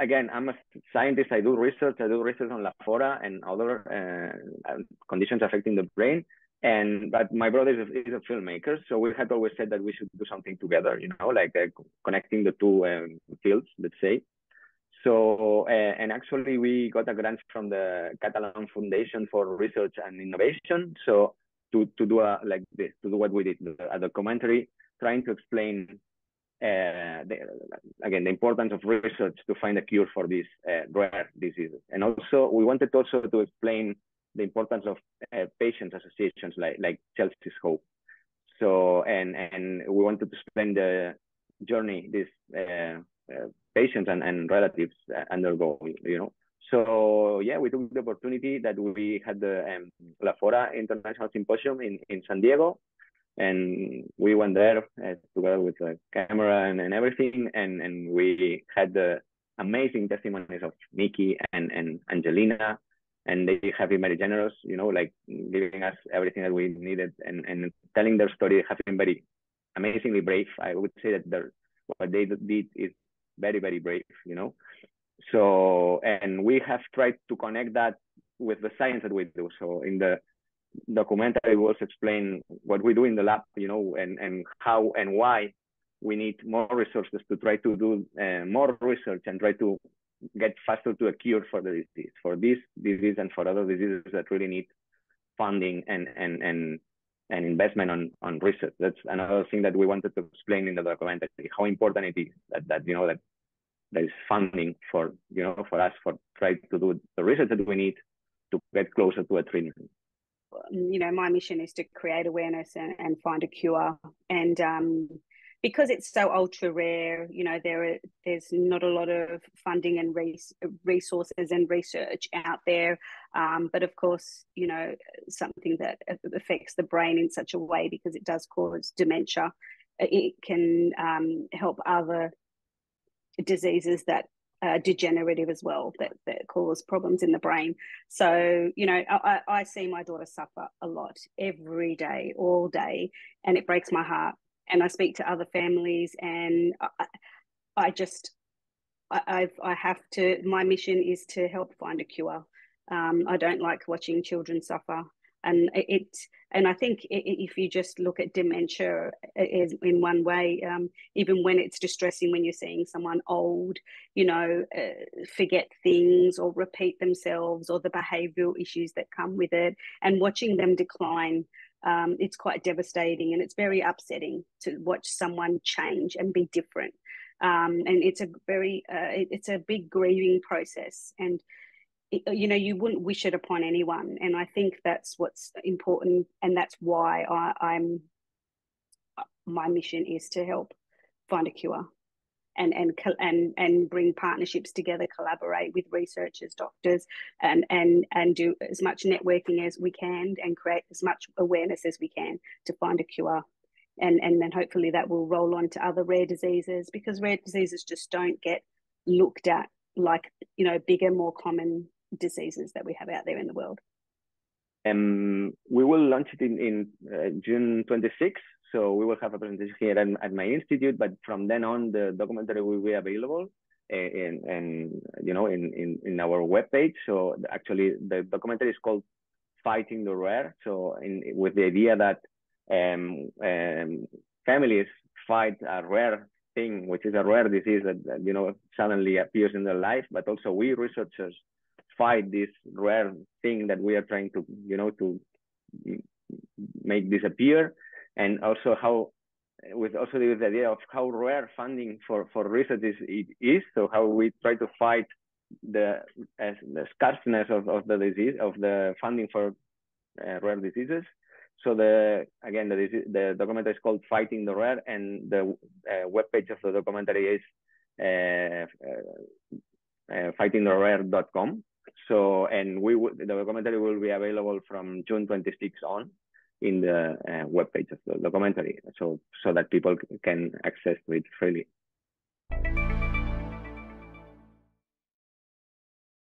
Again, I'm a scientist. I do research. I do research on LAFORA and other conditions affecting the brain. But my brother is a filmmaker, so we had always said that we should do something together, you know, like connecting the two fields, let's say. So, and actually we got a grant from the Catalan Foundation for Research and Innovation. So to do a, like this, to do what we did, a documentary, trying to explain, the importance of research to find a cure for these rare diseases. And also we wanted also to explain the importance of patient associations like Chelsea's Hope. So, and we wanted to explain the journey these patients and relatives undergo, you know. So yeah, we took the opportunity that we had the LAFORA International Symposium in San Diego, and we went there together with the camera and everything, and we had the amazing testimonies of Nikki and Angelina. And they have been very generous, you know, like giving us everything that we needed and telling their story, have been very amazingly brave. I would say that what they did is very, very brave, you know. So, and we have tried to connect that with the science that we do. So in the documentary, we also explain what we do in the lab, you know, and how and why we need more resources to try to do more research and try to get faster to a cure for the disease, for this disease and for other diseases that really need funding and investment on research. That's another thing that we wanted to explain in the documentary, how important it is that you know that there is funding for, you know, for us for trying to do the research that we need to get closer to a treatment. You know, my mission is to create awareness and find a cure, and because it's so ultra rare, you know, there's not a lot of funding and resources and research out there. But of course, you know, something that affects the brain in such a way, because it does cause dementia, it can help other diseases that are degenerative as well, that cause problems in the brain. So, you know, I see my daughter suffer a lot every day, all day, and it breaks my heart. And I speak to other families, and my mission is to help find a cure. I don't like watching children suffer, and I think if you just look at dementia in one way, even when it's distressing, when you're seeing someone old, you know, forget things or repeat themselves, or the behavioural issues that come with it, and watching them decline. It's quite devastating, and it's very upsetting to watch someone change and be different. And it's a very, it's a big grieving process, and you know, you wouldn't wish it upon anyone. And I think that's what's important, and that's why my mission is to help find a cure, and bring partnerships together, collaborate with researchers, doctors, and do as much networking as we can, and create as much awareness as we can to find a cure. And then hopefully that will roll on to other rare diseases, because rare diseases just don't get looked at like, you know, bigger, more common diseases that we have out there in the world. We will launch it in June 26th. So we will have a presentation here at my institute, but from then on, the documentary will be available in our webpage. So actually, the documentary is called "Fighting the Rare." So with the idea that families fight a rare thing, which is a rare disease that, you know, suddenly appears in their life, but also we researchers fight this rare thing that we are trying to, you know, to make disappear. And also with the idea of how rare funding for research is, so how we try to fight the scarceness of the disease, of the funding for rare diseases. So the documentary is called Fighting the Rare, and the webpage of the documentary is fightingtherare.com. So, and the documentary will be available from June 26th on, in the webpage of the documentary, so that people can access to it freely.